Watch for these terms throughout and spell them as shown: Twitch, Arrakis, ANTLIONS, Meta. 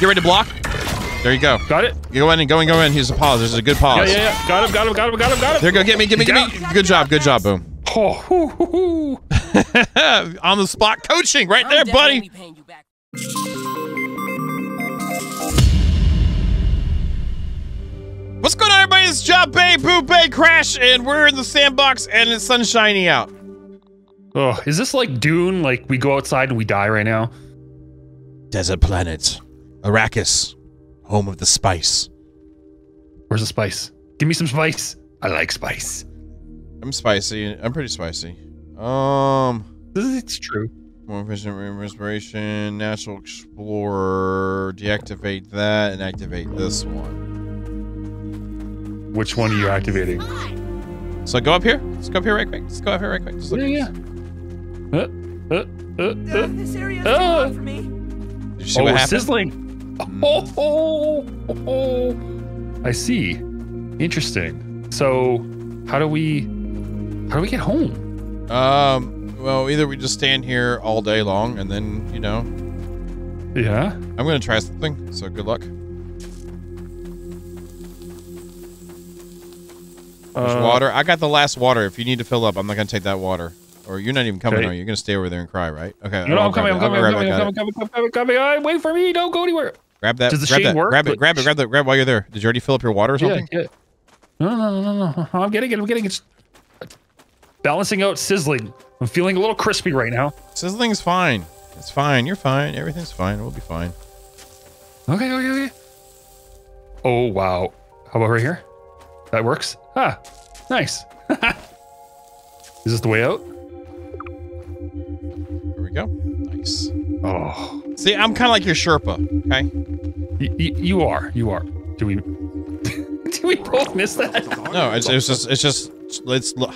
Get ready to block. There you go. Got it. You go in and go in. Here's a pause. There's a good pause. Yeah, yeah, yeah. Got him, got him, got him, got him, got him. There you go. Get me, get me, get me. Good job, good job. Boom. Oh, hoo, hoo, hoo. On the spot coaching right there, buddy. What's going on, everybody? It's Job Bay, Boo Bay, Crash, and we're in the sandbox, and it's sunshiny out. Oh, is this like Dune? Like, we go outside and we die right now? Desert planet. Arrakis. Home of the spice. Where's the spice? Give me some spice. I like spice. I'm spicy. I'm pretty spicy. It's true. More efficient respiration, natural explorer. Deactivate that and activate this one. Which one are you activating? So go up here. Let's go up here right quick. Let's go up here right quick. Just look this area is too hot for me. Did you see what happened? Sizzling. Oh, oh, oh, oh. I see. Interesting. So how do we get home? Well, either we just stand here all day long and then, you know. Yeah. I'm going to try something, so good luck. There's water. I got the last water. If you need to fill up, I'm not going to take that water. Or you're not even coming, are you? You're going to stay over there and cry, right? Okay. No, I'm coming. I'm coming. Wait for me. Don't go anywhere. Grab that. Does the shade work? Grab it. Grab it. Grab it. Grab while you're there. Did you already fill up your water or something? Yeah. No, no, no, no. I'm getting it. I'm getting it. Balancing out sizzling. I'm feeling a little crispy right now. Sizzling's fine. It's fine. You're fine. Everything's fine. We'll be fine. Okay, okay, okay. Oh, wow. How about right here? That works. Ah, nice. Is this the way out? Here we go. Nice. Oh. See, I'm kind of like your Sherpa, okay? You are. You are. Do we... do we both miss that? No, it's just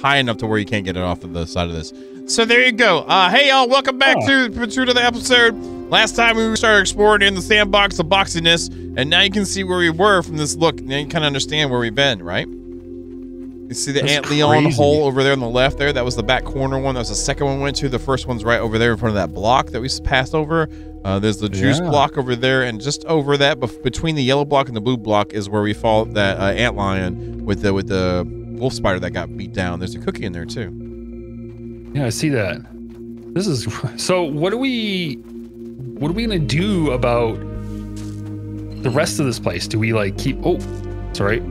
high enough to where you can't get it off of the side of this. So there you go. Hey, y'all. Welcome back to the episode. Last time we started exploring in the sandbox of boxiness, and now you can see where we were from this look. Now you kind of understand where we've been, right? You see the Ant Leon hole over there on the left there? That was the back corner one. That was the second one we went to. The first one's right over there in front of that block that we passed over. There's the juice block over there, and just over that, between the yellow block and the blue block, is where we fought that ant lion with the wolf spider that got beat down. There's a cookie in there too. Yeah, I see that. This is so. What are we gonna do about the rest of this place? Do we like keep? Oh, it's all right.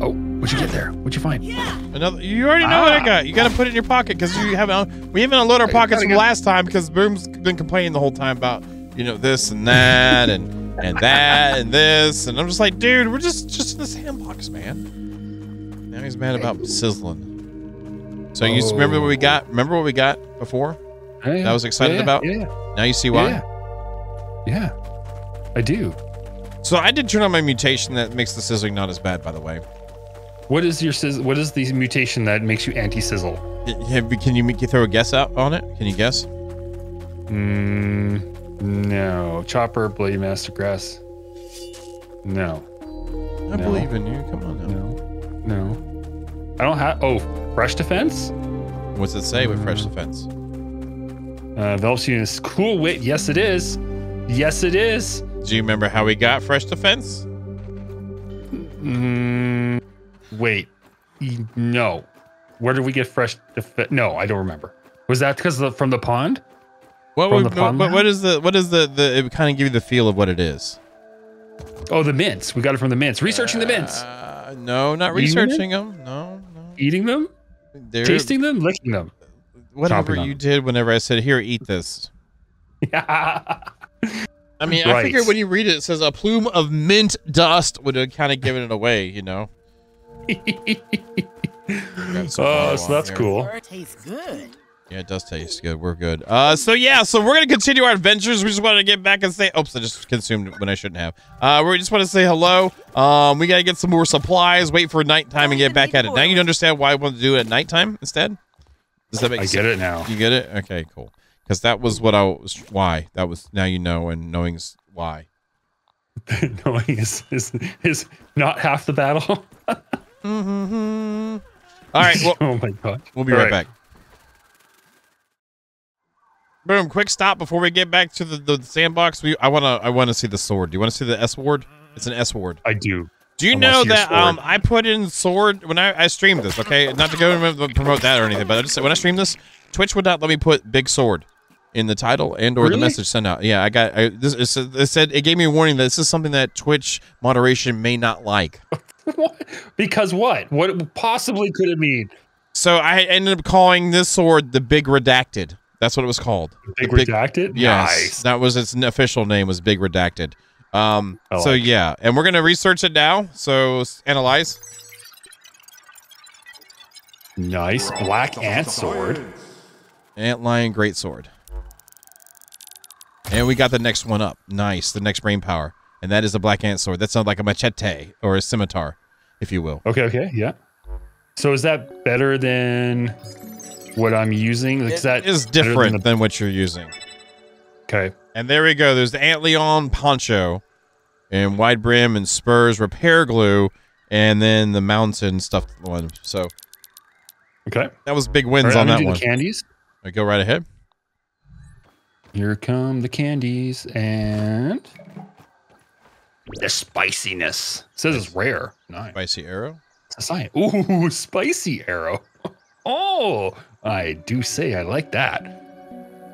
Oh. What'd you get there? What'd you find? Yeah. Another. You already know what I got. You got to put it in your pocket because you haven't. We haven't unloaded our pockets from last time because Boom's been complaining the whole time about this and that and that and this, and I'm just like, dude, we're just in the sandbox, man. Now he's mad about sizzling. So you remember what we got? Remember what we got before? Yeah, that I was excited about. Yeah. Now you see why. Yeah, I do. So I did turn on my mutation that makes the sizzling not as bad, by the way. What is your what is the mutation that makes you anti-sizzle? Can you throw a guess out on it? Can you guess? No. Chopper, Blade Master, Grass. No. I believe in you. Come on now. No. No. I don't have. Oh, Fresh Defense. What's it say with Fresh Defense? Develops units. Cool Wit. Yes, it is. Yes, it is. Do you remember how we got Fresh Defense? Wait, no. Where did we get fresh? No, I don't remember. Was that because from the pond? What is the? It kind of give you the feel of what it is. Oh, the mints. We got it from the mints. Researching the mints. No, not researching them. No, no. Eating them. Tasting them. Licking them. Whatever you did, whenever I said, "Here, eat this." Yeah. I mean, I figured when you read it, it says a plume of mint dust would have kind of given it away, you know. Oh, so that's cool. It tastes good. Yeah, it does taste good. We're good. So yeah, so we're gonna continue our adventures. We just wanted to get back and say, oops, I just consumed when I shouldn't have. We just want to say hello. We gotta get some more supplies. Wait for nighttime and get back at it. Now you understand why I want to do it at nighttime instead. Does that make sense? I get it now. You get it? Okay, cool. Because that was what I was. Why that was. Now you know, and knowing's why. Knowing is not half the battle. All right. Well, oh my god. We'll be right back. Boom! Quick stop before we get back to the sandbox. I wanna see the sword. Do you wanna see the S word? It's an S word. I do. Do you know that I put in sword when I streamed this? Okay, not to go promote that or anything, but I just when I streamed this, Twitch would not let me put big sword in the title and or the message sent out. Yeah, it said it gave me a warning that this is something that Twitch moderation may not like. Because what? What possibly could it mean? So I ended up calling this sword the Big Redacted. That's what it was called. Big Redacted? Yes. Nice. That was its official name, was Big Redacted. So yeah, and we're going to research it now. So analyze. Nice. Black ant sword. Ant lion great sword. And we got the next one up. Nice. The next brain power. And that is the black ant sword. That sounds like a machete or a scimitar, if you will. Okay. Okay. Yeah. So is that better than what I'm using? It is different than what you're using. Okay. And there we go. There's the Antlion poncho and wide brim and spurs, repair glue, and then the mountain stuffed one. So okay. That was big wins on that one. The candies. I go right ahead. Here come the candies and the spiciness. It says it's rare. Nice. Spicy arrow. Ooh, spicy arrow. Oh, I do say I like that.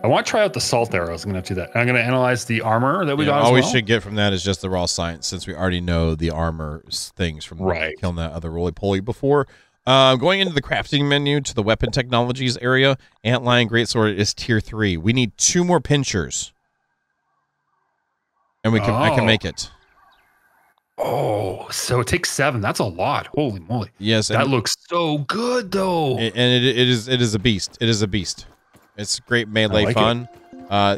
I want to try out the salt arrows. I'm going to do that. I'm going to analyze the armor that we got as well. All we should get from that is just the raw science, since we already know the armor things from killing that other roly-poly before. Going into the crafting menu to the weapon technologies area, Antlion Greatsword is tier 3. We need 2 more pinchers. And we can, I can make it. Oh, so it takes 7. That's a lot. Holy moly! Yes, that looks so good, though. It is a beast. It is a beast. It's great melee fun.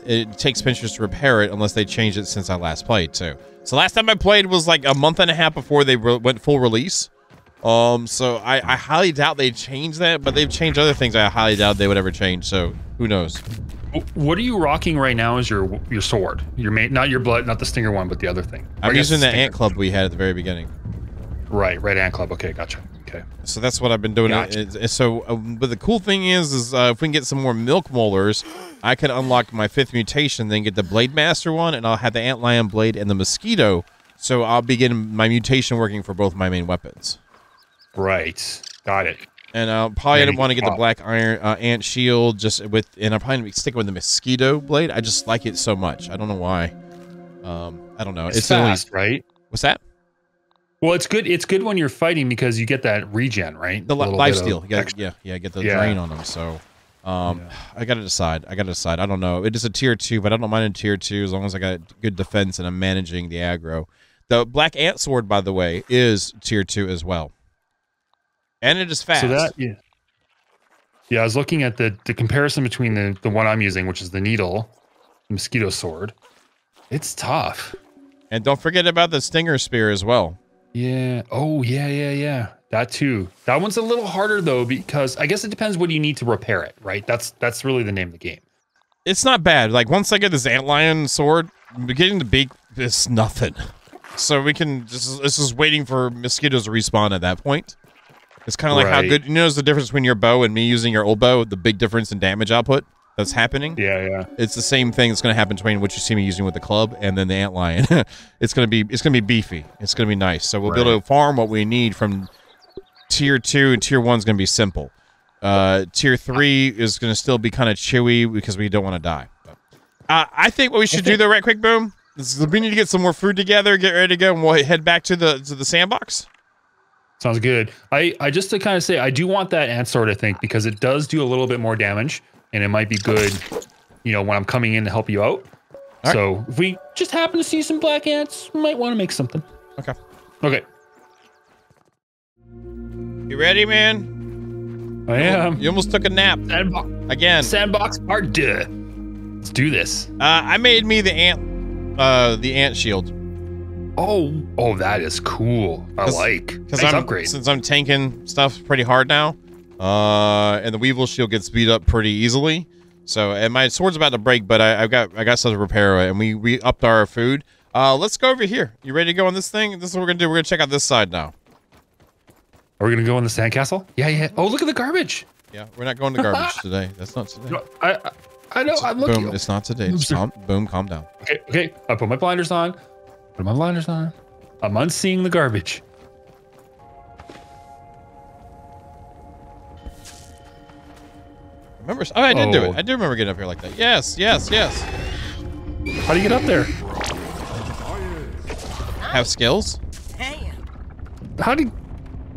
It takes pinchers to repair it, unless they change it since I last played too. So last time I played was like a month and a half before they went full release. So I highly doubt they changed that, but they've changed other things. I highly doubt they would ever change. So who knows? What are you rocking right now? Is your sword? Your main, not your blood, not the stinger one, but the other thing. I'm using the ant club we had at the very beginning. Right, ant club. Okay, gotcha. Okay, so that's what I've been doing. Gotcha. So, but the cool thing is if we can get some more milk molars, I can unlock my 5th mutation, then get the blade master one, and I'll have the ant lion blade and the mosquito. So I'll be getting my mutation working for both my main weapons. Right, got it. And I'll probably want to get the black iron ant shield and I'm probably sticking with the mosquito blade. I just like it so much. I don't know why. I don't know. It's fast, right? What's that? Well, it's good. It's good when you're fighting because you get that regen, right? The life steal. Yeah. Get the drain on them. So, I gotta decide. I don't know. It is a tier 2, but I don't mind a tier 2 as long as I got good defense and I'm managing the aggro. The black ant sword, by the way, is tier 2 as well. And it is fast. So that, yeah, I was looking at the comparison between the one I'm using, which is the needle, the mosquito sword. It's tough. And don't forget about the stinger spear as well. Yeah. Oh, yeah. That too. That one's a little harder though, because I guess it depends what you need to repair it, right? That's really the name of the game. It's not bad. Like once I get this antlion sword, getting the beak is nothing. So we can just, it's just waiting for mosquitoes to respawn at that point. It's kind of like how good, you notice the difference between your bow and me using your old bow, the big difference in damage output that's happening. Yeah. It's the same thing that's going to happen between what you see me using with the club and then the antlion. it's going to be beefy. It's going to be nice. So we'll be able to farm what we need from tier 2 and tier 1 is going to be simple. Tier 3 is going to still be kind of chewy because we don't want to die. I think what we should do though, right quick, Boom, is we need to get some more food together, get ready to go, and we'll head back to the sandbox. Sounds good. I just to kind of say, I do want that ant sword, I think, because it does do a little bit more damage, and it might be good, you know, when I'm coming in to help you out. All so right. If we just happen to see some black ants, we might want to make something. Okay. You ready, man? I am. You almost took a nap. Sandbox part 2. Let's do this. I made me the ant shield. Oh, that is cool. Since I'm tanking stuff pretty hard now, and the Weevil shield gets beat up pretty easily. So, and my sword's about to break, but I got stuff to repair, and we upped our food. Let's go over here. You ready to go on this thing? This is what we're gonna do. We're gonna check out this side now. Are we gonna go in the sandcastle? Yeah. Oh, look at the garbage. Yeah, we're not going to garbage today. That's not today. I I know. I'm looking. Boom. It's not today. Just calm, boom. Calm down. Okay. Okay. I put my blinders on. I'm unseeing the garbage. Remember? Oh, I did do it. I do remember getting up here like that. Yes. Yes. Yes. How do you get up there? Have skills? How do you...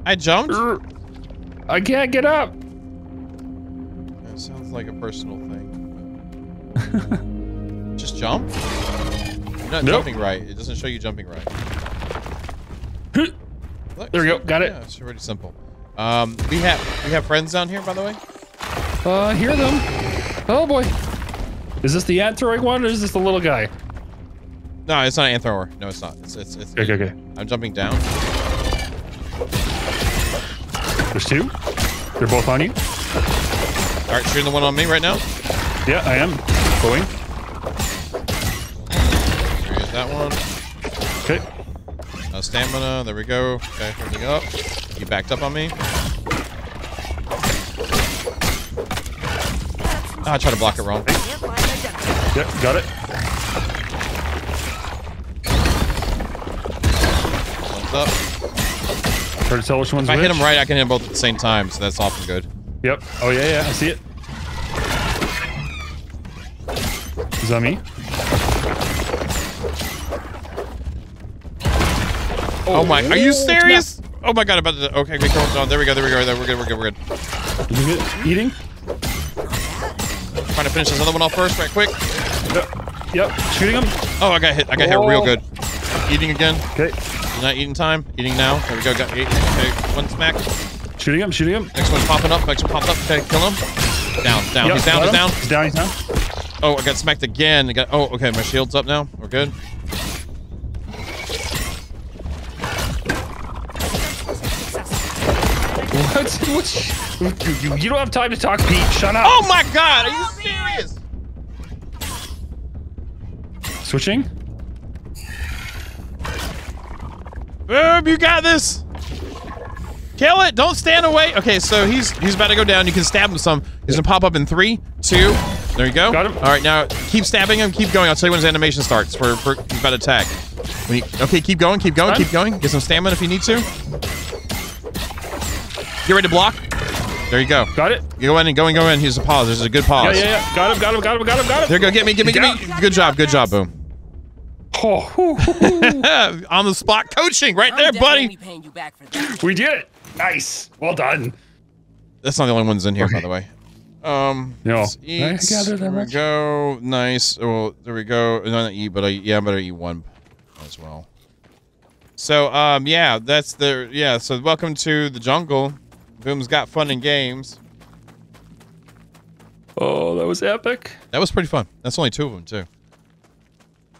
I jumped? I can't get up. That sounds like a personal thing. Just jump? You're not jumping right. It doesn't show you jumping right. Look, there we go. Got it. Yeah, it's really simple. We have friends down here, by the way. I hear them. Oh boy. Is this the anthroid one or is this the little guy? No, it's not an anthrower. No, it's not. It's okay, okay. I'm jumping down. There's two. They're both on you. All right, shooting the one on me right now. Yeah, I am. Going. There is that one. Okay. Stamina. There we go. Okay, coming up. You backed up on me. Oh, I tried to block it wrong. Yep, got it. Thumbs up. Try to tell which one's which. If I hit them right, I can hit them both at the same time, so that's often good. Yep. Oh, yeah, yeah. I see it. Is that me? Oh, my. Are you serious? No. Oh, my God. About to, okay, we go. No, there we go. There we go. We're good. We're good. We're good. Is it eating? Trying to finish this other one off first, right quick. Yep. Yep. Shooting him. Oh, I got hit. I got hit real good. Eating again. Okay. Not eating time. Eating now. There we go. Got eight. Okay, one smack. Shooting him. Shooting him. Next one's popping up. Next one popped up. Okay, kill him. Down. Down. Yep, he's down. He's down. He's down. He's down. Oh, I got smacked again. I got. Oh, okay. My shield's up now. We're good. What? What? You don't have time to talk, Pete. Shut up. Oh my God! Are you serious? Switching. Boom, you got this. Kill it. Don't stand away. Okay, so he's about to go down. You can stab him some. He's going to pop up in 3, 2. There you go. Got him. All right, now keep stabbing him. Keep going. I'll tell you when his animation starts. He's about to attack. Okay, keep going. Keep going. Keep going. Get some stamina if you need to. Get ready to block. There you go. Got it. You go in and go in, go in. Here's a pause. There's a good pause. Yeah, yeah, yeah. Got him, got him, got him, got him, got him. There you go. Get me, get me, get me. Good job. Good job. Boom. Oh, on the spot coaching right there, buddy. Paying you back for that. We did it. Nice. Well done. That's not the only ones in here, by the way. No. Nice. There we go. Nice. Well, there we go. Not eat, but I better eat one as well. So, yeah, that's the So welcome to the jungle. Boom's got fun and games. Oh, that was epic. That was pretty fun. That's only 2 of them too.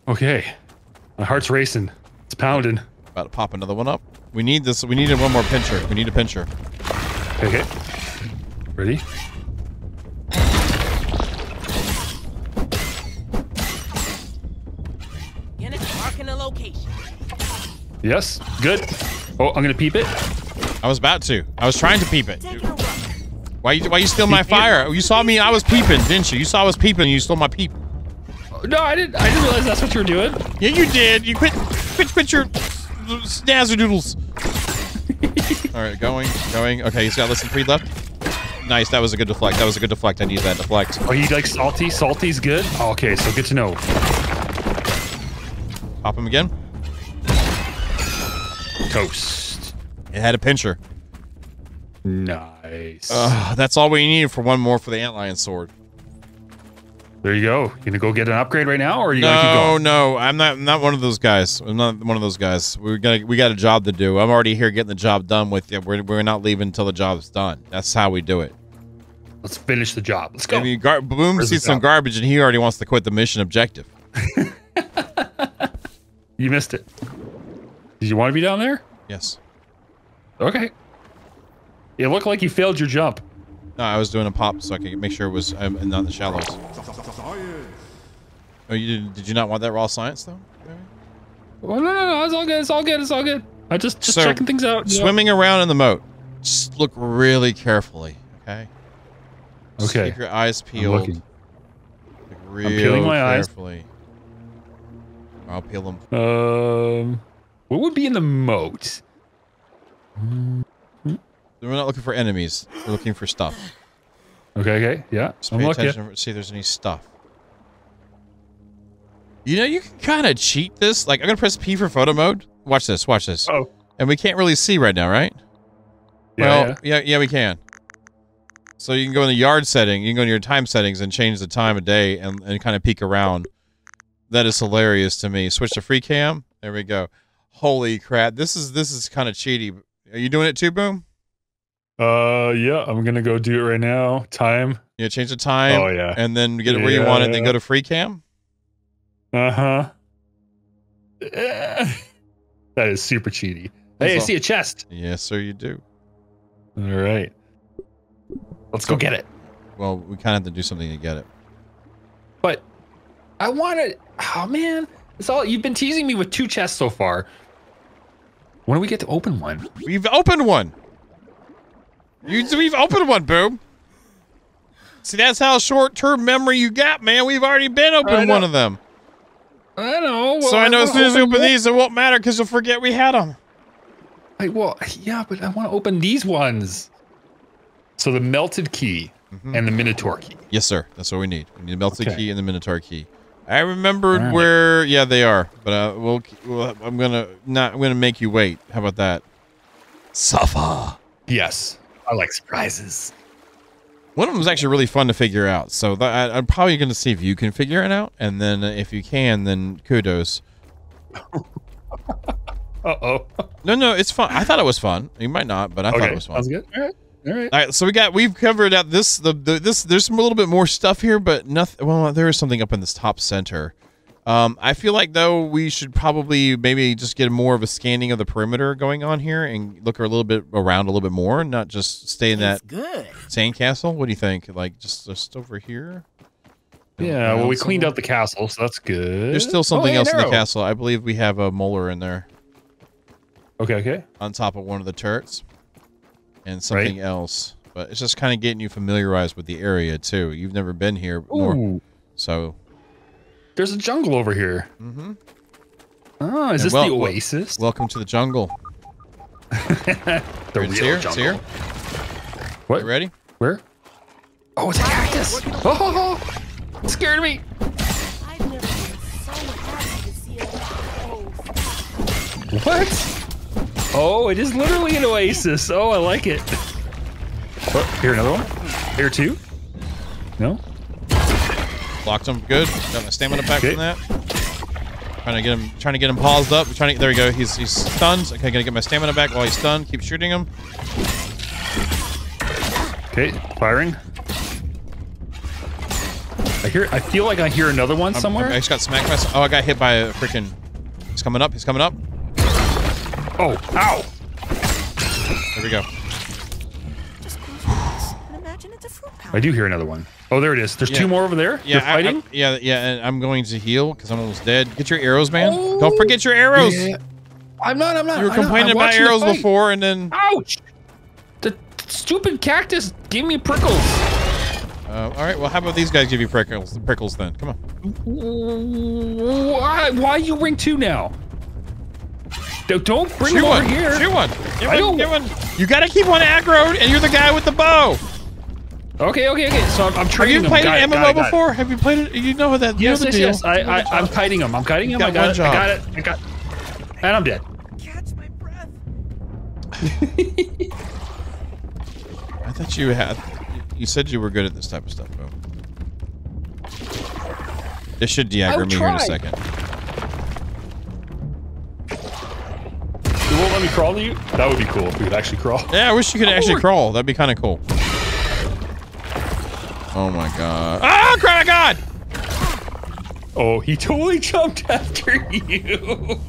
Okay. My heart's racing. It's pounding. About to pop another one up. We need this. We needed one more pincher. We need a pincher. Okay. Ready? Marking a location. Yes. Good. Oh, I'm gonna peep it. I was about to. I was trying to peep it. Why you steal my fire? You saw me. I was peeping, didn't you? You saw I was peeping. And you stole my peep. No, I didn't realize that's what you were doing. Yeah, you did. You quit your snazzadoodles. All right, going, going. Okay, he's got less than 3 left. Nice, that was a good deflect. That was a good deflect. I need that deflect. Are you like salty? Salty's good? Oh, okay, so good to know. Pop him again. Toast. It had a pincher. Nice. That's all we need for one more for the antlion sword. There you go. You gonna go get an upgrade right now, or are you gonna keep going? No, I'm not one of those guys. I'm not one of those guys. We got a job to do. I'm already here getting the job done with you. We're not leaving until the job's done. That's how we do it. Let's finish the job. Let's go. I mean, Boom sees some garbage, and he already wants to quit the mission objective. You missed it. Did you want to be down there? Yes. Okay. It looked like you failed your jump. No, I was doing a pop so I could make sure it was not in the shallows. Oh, you did you not want that raw science though? Maybe? Well, no, it's all good. It's all good. It's all good. I just so, checking things out. Swimming around in the moat. Just look really carefully, okay? Just keep your eyes peeled. I'm peeling my carefully. Eyes. I'll peel them. What would be in the moat? We're not looking for enemies. We're looking for stuff. Okay. Yeah. Just pay attention to see if there's any stuff. You know, you can kind of cheat this. Like, I'm going to press P for photo mode. Watch this. Watch this. Oh. And we can't really see right now, right? Yeah, well, yeah, we can. So you can go in the yard setting. You can go in your time settings and change the time of day and kind of peek around. That is hilarious to me. Switch to free cam. There we go. Holy crap. This is kind of cheaty. Are you doing it too, Boom? Yeah, I'm going to go do it right now. Time. Yeah, change the time. Oh, yeah. And then get it where you want it, then go to free cam. Uh-huh. That is super cheaty. Hey, I see a chest. Yes, sir, you do. All right. Let's go get it. Well, we kind of have to do something to get it. But I want to... Oh, man. It's all you've been teasing me with 2 chests so far. When do we get to open one? We've opened one. We've opened one, Boom. See, that's how short-term memory you got, man. We've already been opened one of them. I know. Well, so I know as soon as we open these, it won't matter because you'll forget we had them. Well, yeah, but I want to open these ones. So the melted key and the Minotaur key. Yes, sir. That's what we need. We need the melted key and the Minotaur key. I remembered where. Yeah, they are. But I'm gonna make you wait. How about that? Suffer. Yes, I like surprises. One of them is actually really fun to figure out. So I'm probably gonna see if you can figure it out, and then if you can, then kudos. Uh-oh. No, it's fun. I thought it was fun. You might not, but I thought it was fun. Sounds good. All right. So we've covered out this. There's a little bit more stuff here, but nothing. Well, there is something up in this top center. I feel like though we should probably maybe just get more of a scanning of the perimeter going on here and look a little bit around a little bit more, and not just stay in that sandcastle. What do you think? Like just over here. Yeah. Well, we cleaned out the castle, so that's good. There's still something else in the castle. I believe we have a molar in there. Okay. On top of one of the turrets. And something else. But it's just kind of getting you familiarized with the area, too. You've never been here before. So. There's a jungle over here. Mm-hmm. Oh, is this the oasis? Welcome to the jungle. It's here. What? You ready? Where? Oh, it's Arrakis. Oh, it scared me. I've never been so happy to see it. What? Oh, it is literally an oasis. Oh, I like it. Oh, here, another one. Here, two. No. Blocked him. Good. Got my stamina back from that. Trying to get him paused up. There we go. He's stunned. Okay, gonna get my stamina back while he's stunned. Keep shooting him. Okay, firing. I feel like I hear another one somewhere. I just got smacked. Oh, I got hit by a freaking. He's coming up. Oh, ow! There we go. I do hear another one. Oh, there it is. There's 2 more over there. Yeah, you're fighting? Yeah, and I'm going to heal because I'm almost dead. Get your arrows, man. Oh, don't forget your arrows. Yeah. I'm not. You were complaining about arrows before and then... Ouch! The stupid cactus gave me prickles. All right, well, how about these guys give you prickles then? Come on. Why you ring 2 now? Don't bring him over here. Shoot one. You gotta keep one aggroed, and you're the guy with the bow. Okay. So I'm training him. Have you played an MMO before? Have you played it? You know that. Yes. I'm kiting him. I got it. And I'm dead. Catch my breath. I thought you had. You said you were good at this type of stuff, Bo. This should de-aggro me here in a second. Won't let me crawl to you? That would be cool if we could actually crawl. Yeah, I wish you could actually crawl. That'd be kind of cool. Oh my god. Oh, crap, god! Oh, he totally jumped after you.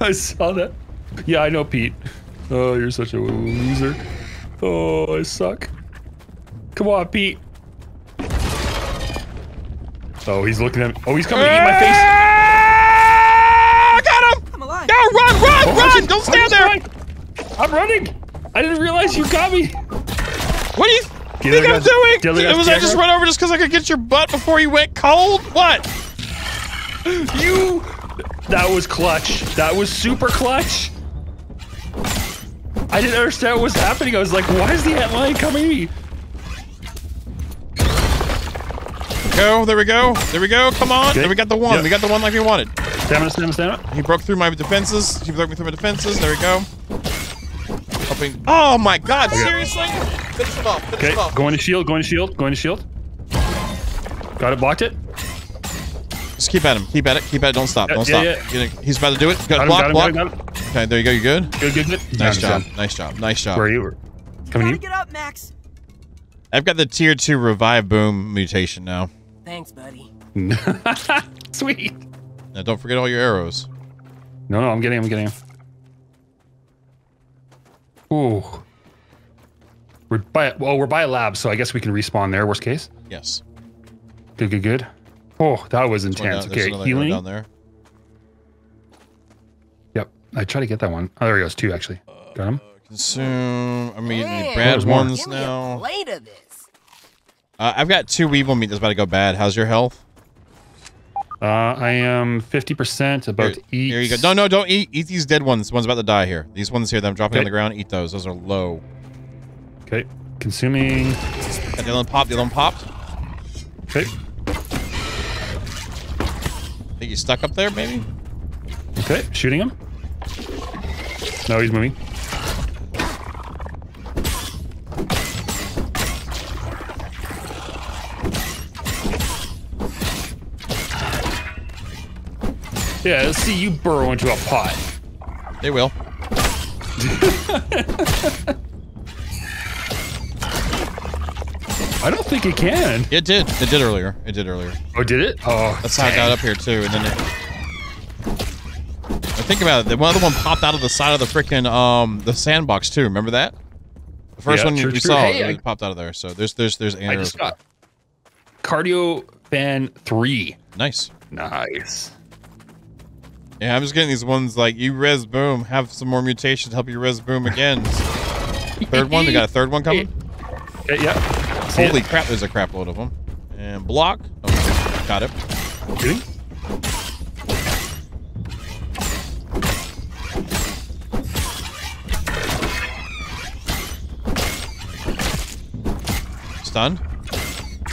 I saw that. Yeah, I know, Pete. Oh, you're such a loser. Oh, I suck. Come on, Pete. Oh, he's looking at me. Oh, he's coming to eat my face. No, run! Don't stand there! I'm running! I didn't realize you got me! What do you... You think I'm doing? It was I just run over just because I could get your butt before you went cold? What? You. That was clutch. That was super clutch. I didn't understand what was happening. I was like, why is the antlion coming at me? Go, there we go. There we go. Come on. Good. There we got the one. Yep. We got the one like we wanted. Stamina. He broke through my defenses. He broke me through my defenses. There we go. Helping. Oh my god, seriously? Finish him off. Finish him off. Going to shield, going to shield, going to shield. Got it, blocked it. Just keep at him. Keep at it. Keep at it. Don't stop. Don't stop. Yeah. He's about to do it. Got him, block. Okay, there you go. You good? Good. Nice job. Where are you? Coming to you. Get up, Max. I've got the tier 2 revive boom mutation now. Thanks, buddy. Sweet. Now don't forget all your arrows. No, I'm getting him. Ooh. We're by a lab, so I guess we can respawn there. Worst case. Yes. Good. Oh, that was intense. Okay, healing. Down there. Yep, I try to get that one. Oh, there he goes too. Actually, got him. Consume. I'm eating bad ones now. Later this. I've got 2 weevil meat that's about to go bad. How's your health? I am 50%. About to eat. Here you go. No, don't eat. Eat these dead ones. The ones about to die here. These ones here that I'm dropping on the ground. Eat those. Those are low. Okay. Consuming. Got the other one popped. Okay. I think he's stuck up there, maybe? Okay. Shooting him. No, he's moving. Yeah, let's see you burrow into a pot. They will. I don't think it can. It did. It did earlier. Oh, did it? Oh, that's how it got up here too. And then think about it. The other one popped out of the side of the freaking the sandbox too. Remember that? The first one you saw it popped out of there. So there's I just got Cardio Fan 3. Nice. Yeah, I'm just getting these ones like you res boom, have some more mutations, help you res boom again. Third one, we got a third one coming. Yeah. Holy crap, there's a crap load of them. And block. Oh, got it. Really? Stunned.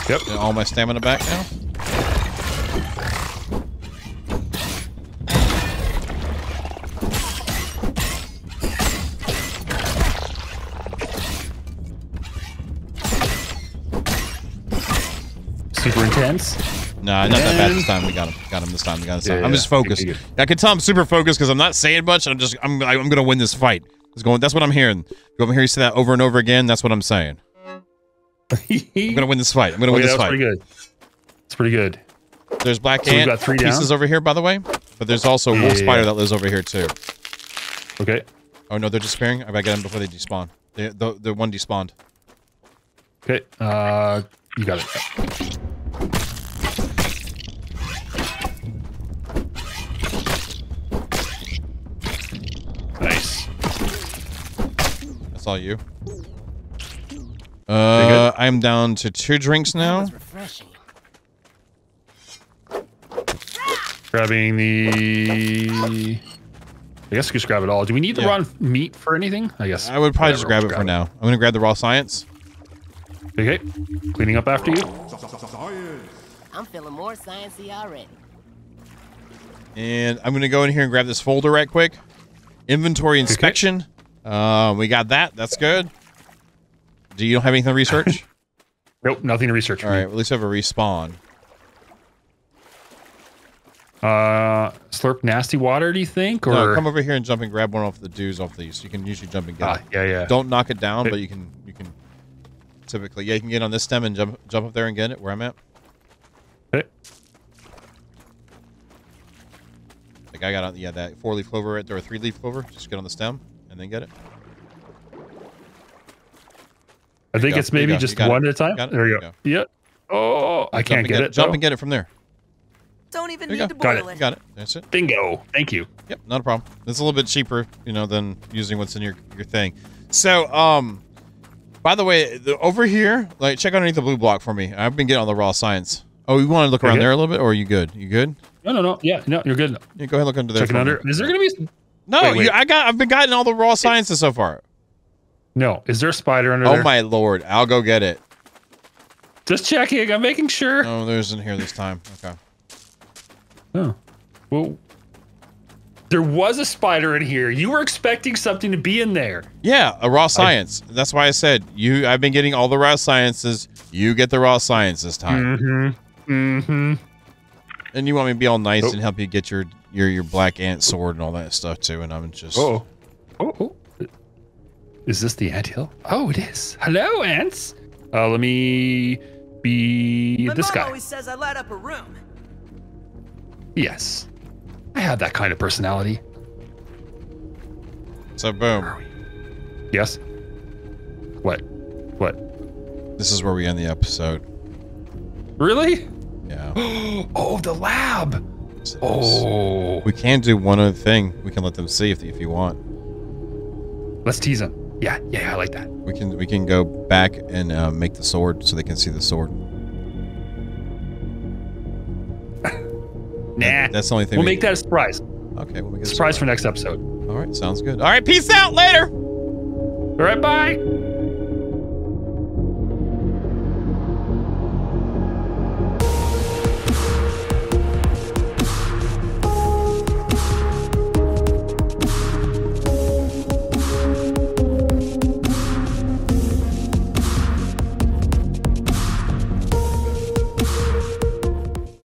Yep. Get all my stamina back now. Super intense. Nah, not that bad this time. We got him. Got him this time. Yeah, I'm just focused. I can tell I'm super focused because I'm not saying much. I'm gonna win this fight. That's what I'm hearing. Go over here. You say that over and over again. That's what I'm saying. I'm gonna win this fight. I'm gonna win this fight. It's pretty good. There's black ant pieces over here, by the way. But there's also wolf spider that lives over here too. Okay. Oh no, they're disappearing. I gotta get them before they despawn. The one despawned. Okay. You got it. Nice. That's all you. I'm down to 2 drinks now. Grabbing the... I guess we just grab it all. Do we need the raw meat for anything? I guess. I would probably just grab it for now. I'm going to grab the raw science. Okay. Cleaning up after you. I'm feeling more sciencey already. And I'm going to go in here and grab this folder right quick. Inventory inspection. Okay. We got that. That's good. Do you don't have anything to research? Nope, nothing to research. All right, at least I have a respawn. Slurp nasty water, do you think? Or no, come over here and jump and grab one off the dudes off these. You can usually jump and get it. Yeah. Don't knock it down, but you can typically you can get on this stem and jump up there and get it where I'm at. Okay. Like I got on that 4-leaf clover right there, or 3-leaf clover. Just get on the stem and then get it. I think it's maybe just one at a time. There you go. Yep. Oh, I can't get it. Jump and get it from there. Don't even need to boil it. Got it. That's it. Bingo. Thank you. Yep, not a problem. It's a little bit cheaper, you know, than using what's in your thing. So, By the way, over here, like, check underneath the blue block for me. I've been getting all the raw science. Oh, you want to look around there a little bit, or are you good? You good? No, no, no. Yeah, no, you're good. Yeah, go ahead, look under there. Check under. Is there gonna be? Some... No, wait, wait. I've been gotten all the raw sciences so far. No, is there a spider under there? Oh my lord! I'll go get it. Just checking. I'm making sure. No, there isn't here this time. Okay. Oh. Well, there was a spider in here. You were expecting something to be in there. Yeah, a raw science. That's why I said you. I've been getting all the raw sciences. You get the raw science this time. Mm-hmm. Mm-hmm. And you want me to be all nice and help you get your black ant sword and all that stuff too. And I'm just. Oh. Oh. Oh. Is this the ant hill? Oh, it is. Hello, ants. Let me be this guy. My mom always says I light up a room. Yes, I have that kind of personality. So boom. Yes. What? What? This is where we end the episode. Really? Yeah. Oh, the lab. Oh. We can do one other thing. We can let them see if you want. Let's tease them. Yeah, yeah, I like that. We can go back and make the sword so they can see the sword. Nah. That's the only thing. We'll make that a surprise. Okay, we'll make it a surprise for next episode. All right, sounds good. All right, peace out. Later. All right, bye.